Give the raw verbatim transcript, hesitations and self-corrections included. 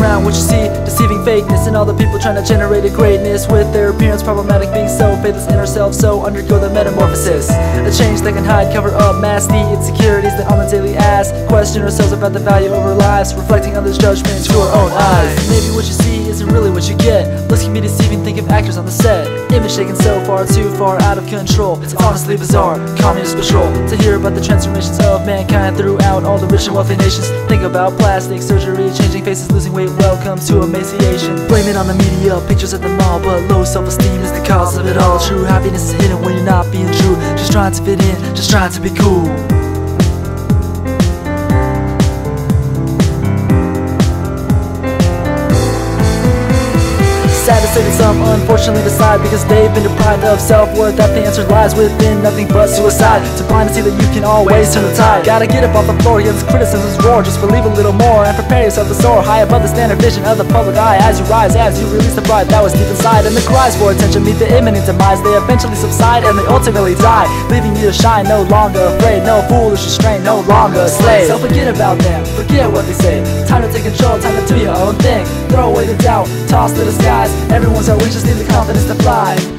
around what you see, deceiving fakeness, and other people trying to generate a greatness with their appearance problematic, being so faithless in ourselves, so undergo the metamorphosis. A change that can hide, cover up, mask the insecurities that on the daily ask, question ourselves about the value of our lives, reflecting others' judgments through our own eyes. Maybe what you see isn't really what you get. Looks can be deceiving, think of actors on the set. Image taken so far, too far out of control. It's honestly bizarre, communist patrol. To hear about the transformations of mankind throughout all the rich and wealthy nations. Think about plastic surgery, changing faces, losing weight, welcome to emaciation. Blame it on the media, pictures at the mall, but low self-esteem is the cause of it all. True happiness is hidden when you're not being true. Just trying to fit in, just trying to be cool. Sad to say that some unfortunately decide, because they've been deprived of self-worth, that the answer lies within nothing but suicide. To blind to see that you can always turn the tide. Gotta get up off the floor, hear this criticism's roar. Just believe a little more and prepare yourself to soar high above the standard vision of the public eye. As you rise, as you release the pride that was deep inside, and the cries for attention meet the imminent demise. They eventually subside and they ultimately die, leaving you to shine, no longer afraid, no foolish restraint, no longer a slave. So forget about them, forget what they say. Time to take control, time to do your own thing. Throw away the doubt, toss to the skies. Everyone's out, we just need the confidence to fly.